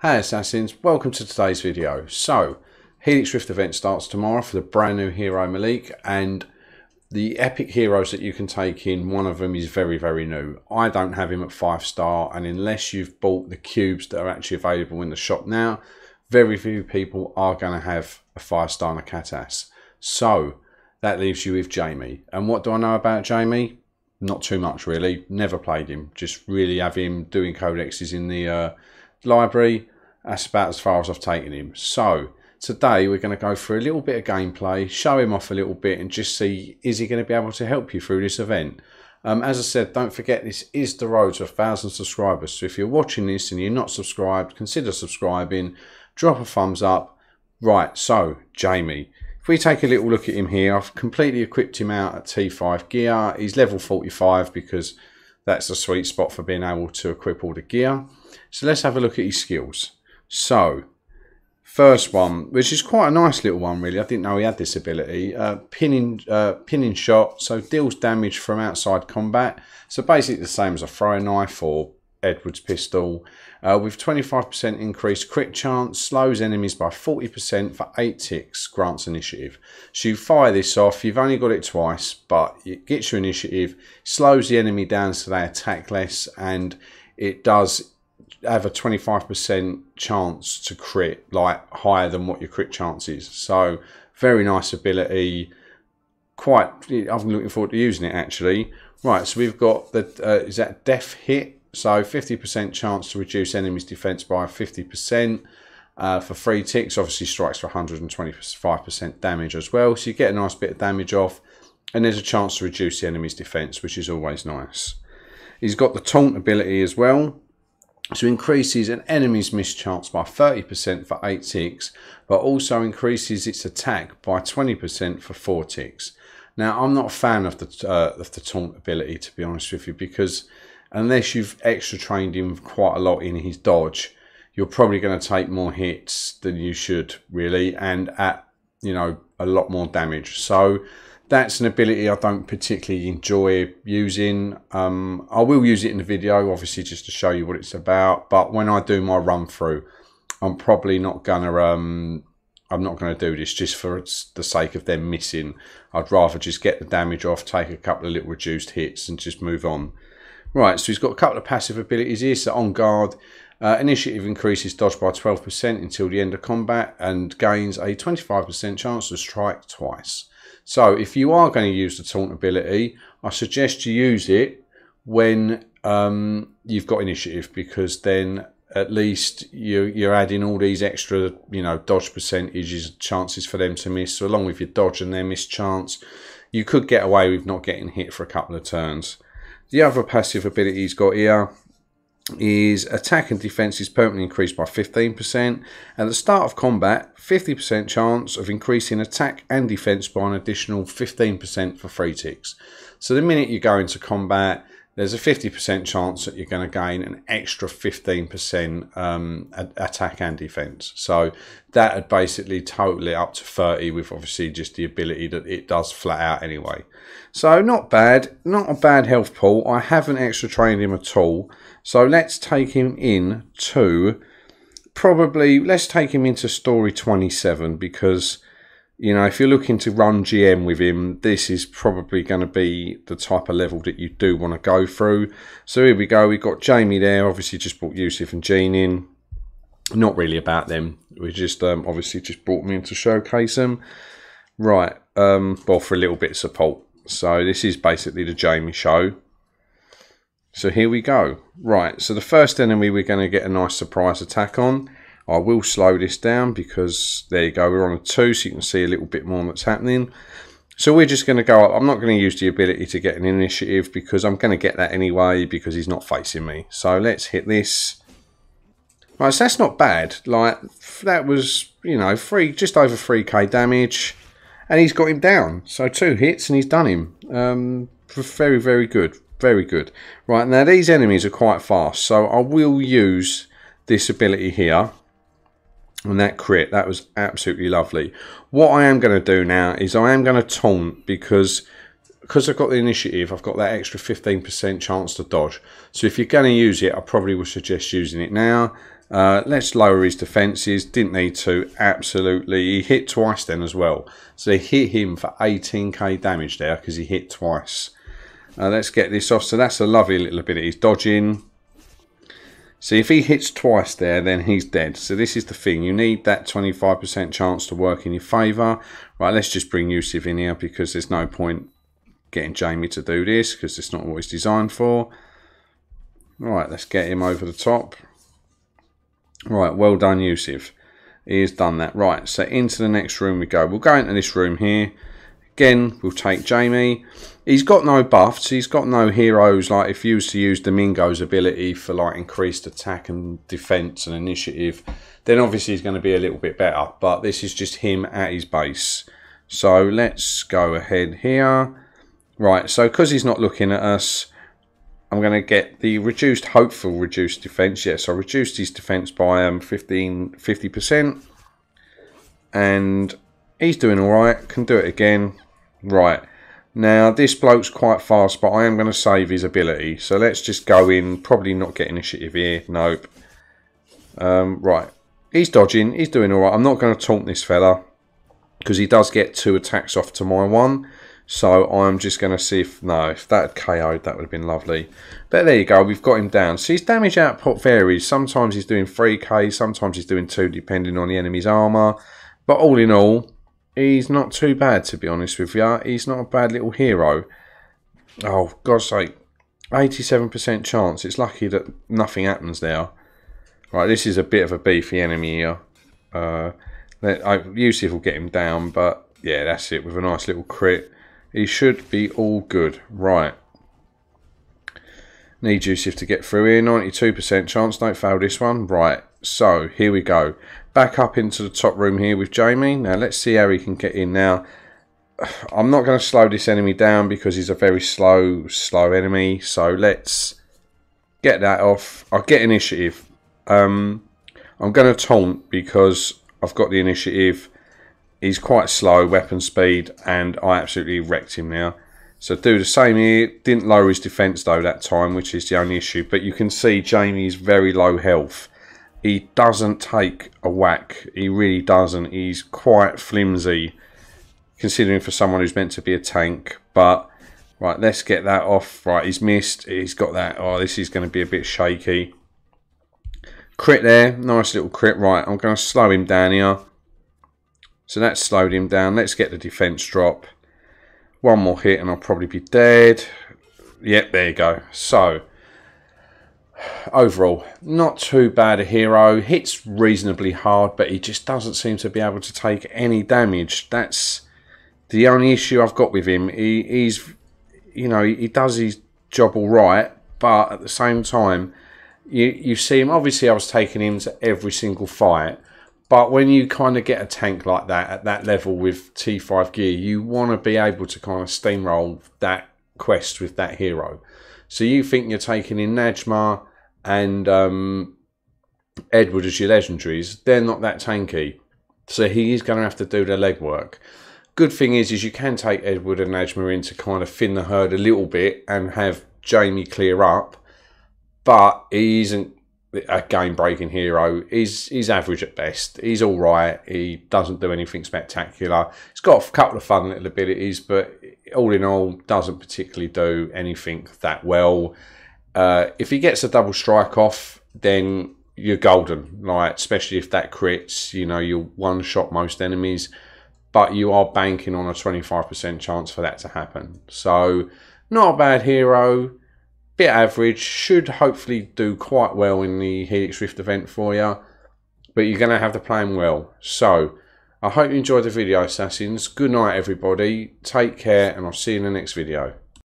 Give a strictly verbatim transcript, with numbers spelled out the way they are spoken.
Hi Assassins, welcome to today's video. So, Helix Rift event starts tomorrow for the brand new hero Malik, and the epic heroes that you can take in, one of them is very, very new. I don't have him at five star, and unless you've bought the cubes that are actually available in the shop now, very few people are going to have a five star and a Katass. So, that leaves you with Jamie. And what do I know about Jamie? Not too much really, never played him, just really have him doing codexes in the uh, library. That's about as far as I've taken him. So today we're going to go through a little bit of gameplay, show him off a little bit, and just see, is he going to be able to help you through this event? Um, as I said, don't forget this is the road to a thousand subscribers, so if you're watching this and you're not subscribed, consider subscribing, drop a thumbs up. Right, so Jamie, if we take a little look at him here, I've completely equipped him out at T five gear. He's level forty-five because that's the sweet spot for being able to equip all the gear. So let's have a look at his skills. So, first one, which is quite a nice little one really, I didn't know he had this ability, uh, pinning, uh, pinning shot, so deals damage from outside combat. So basically the same as a throwing knife or Edward's pistol, uh, with twenty-five percent increased crit chance, slows enemies by forty percent for eight ticks, grants initiative. So you fire this off, you've only got it twice, but it gets you initiative, slows the enemy down so they attack less, and it does have a twenty-five percent chance to crit, like higher than what your crit chance is. So very nice ability, quite, I'm looking forward to using it actually. Right, so we've got the, uh, is that death hit? So fifty percent chance to reduce enemies' defense by fifty percent uh, for three ticks. Obviously strikes for one hundred twenty-five percent damage as well. So you get a nice bit of damage off. And there's a chance to reduce the enemy's defense, which is always nice. He's got the taunt ability as well. So increases an enemy's miss chance by thirty percent for eight ticks. But also increases its attack by twenty percent for four ticks. Now I'm not a fan of the, uh, of the taunt ability, to be honest with you, because unless you've extra trained him quite a lot in his dodge, you're probably going to take more hits than you should really, and at, you know, a lot more damage. So that's an ability I don't particularly enjoy using. Um, I will use it in the video, obviously, just to show you what it's about. But when I do my run through, I'm probably not gonna. Um, I'm not going to do this just for the sake of them missing. I'd rather just get the damage off, take a couple of little reduced hits, and just move on. Right, so he's got a couple of passive abilities here. So on guard, uh, initiative increases dodge by twelve percent until the end of combat and gains a twenty-five percent chance to strike twice. So if you are going to use the taunt ability, I suggest you use it when um, you've got initiative, because then at least you, you're adding all these extra, you know, dodge percentages, chances for them to miss. So along with your dodge and their miss chance, you could get away with not getting hit for a couple of turns. The other passive ability he's got here is attack and defense is permanently increased by fifteen percent. At the start of combat, fifty percent chance of increasing attack and defense by an additional fifteen percent for three ticks. So the minute you go into combat, there's a fifty percent chance that you're going to gain an extra fifteen percent um, attack and defense. So that would basically total it up to thirty, with obviously just the ability that it does flat out anyway. So not bad, not a bad health pool. I haven't extra trained him at all. So let's take him in to probably, let's take him into story twenty-seven, because, you know, if you're looking to run G M with him, this is probably going to be the type of level that you do want to go through. So here we go. We've got Jamie there. Obviously just brought Yusuf and Jean in. Not really about them. We just um, obviously just brought them in to showcase them. Right. Um, well, for a little bit of support. So this is basically the Jamie show. So here we go. Right. So the first enemy we're going to get a nice surprise attack on. I will slow this down because, there you go, we're on a two, so you can see a little bit more what's happening. So we're just going to go up. I'm not going to use the ability to get an initiative because I'm going to get that anyway because he's not facing me. So let's hit this. Right, so that's not bad. Like, that was, you know, three, just over three K damage. And he's got him down. So two hits and he's done him. Um, very, very good. Very good. Right, now these enemies are quite fast. So I will use this ability here. And that crit, that was absolutely lovely. What I am going to do now is I am going to taunt because because I've got the initiative, I've got that extra fifteen percent chance to dodge. So if you're going to use it, I probably would suggest using it now. Uh, let's lower his defences. Didn't need to, absolutely. He hit twice then as well. So they hit him for eighteen K damage there because he hit twice. Uh, let's get this off. So that's a lovely little bit of his dodging. So if he hits twice there, then he's dead. So this is the thing. You need that twenty-five percent chance to work in your favour. Right, let's just bring Yusuf in here because there's no point getting Jamie to do this because it's not what he's designed for. Right, let's get him over the top. Right, well done, Yusuf. He has done that. Right, so into the next room we go. We'll go into this room here. Again, we'll take Jamie. He's got no buffs. He's got no heroes. Like, if you used to use Domingo's ability for, like, increased attack and defense and initiative, then obviously he's going to be a little bit better. But this is just him at his base. So let's go ahead here. Right, so because he's not looking at us, I'm going to get the reduced, hopeful reduced defense. Yes, I reduced his defense by um, fifteen, fifty percent. And he's doing all right. Can do it again. Right. Now, this bloke's quite fast, but I am going to save his ability. So let's just go in. Probably not get initiative here. Nope. Um, right. He's dodging. He's doing all right. I'm not going to taunt this fella because he does get two attacks off to my one. So I'm just going to see if... No, if that had K O'd, that would have been lovely. But there you go. We've got him down. So his damage output varies. Sometimes he's doing three K. Sometimes he's doing two, depending on the enemy's armour. But all in all, he's not too bad, to be honest with you. He's not a bad little hero. Oh, God's sake. eighty-seven percent chance. It's lucky that nothing happens there. Right, this is a bit of a beefy enemy here. Uh, Yusuf will get him down, but yeah, that's it. With a nice little crit. He should be all good. Right. Need Yusuf to get through here. ninety-two percent chance. Don't fail this one. Right. So, here we go. Back up into the top room here with Jamie. Now, let's see how he can get in now. I'm not going to slow this enemy down because he's a very slow, slow enemy. So, let's get that off. I'll get initiative. Um, I'm going to taunt because I've got the initiative. He's quite slow, weapon speed, and I absolutely wrecked him now. So do the same here. Didn't lower his defense, though, that time, which is the only issue. But you can see Jamie's very low health. He doesn't take a whack. He really doesn't. He's quite flimsy, considering for someone who's meant to be a tank. But, right, let's get that off. Right, he's missed. He's got that. Oh, this is going to be a bit shaky. Crit there. Nice little crit. Right, I'm going to slow him down here. So that slowed him down. Let's get the defense drop. One more hit and I'll probably be dead. Yep, there you go. So, overall, not too bad a hero. Hits reasonably hard, but he just doesn't seem to be able to take any damage. That's the only issue I've got with him. He, he's, you know, he does his job all right, but at the same time, you, you see him. Obviously, I was taking him to every single fight. But when you kind of get a tank like that at that level with T five gear, you want to be able to kind of steamroll that quest with that hero. So you think you're taking in Najma and um, Edward as your legendaries. They're not that tanky. So he is going to have to do the legwork. Good thing is, is you can take Edward and Najma in to kind of thin the herd a little bit and have Jamie clear up. But he isn't a game-breaking hero. He's, he's average at best. He's all right. He doesn't do anything spectacular. He's got a couple of fun little abilities, but all in all, doesn't particularly do anything that well. Uh, if he gets a double strike off, then you're golden. Like, especially if that crits, you know, you'll one-shot most enemies, but you are banking on a twenty-five percent chance for that to happen. So, not a bad hero. Bit average, should hopefully do quite well in the Helix Rift event for you, but you're going to have to play him well. So, I hope you enjoyed the video, Assassins. Good night, everybody. Take care, and I'll see you in the next video.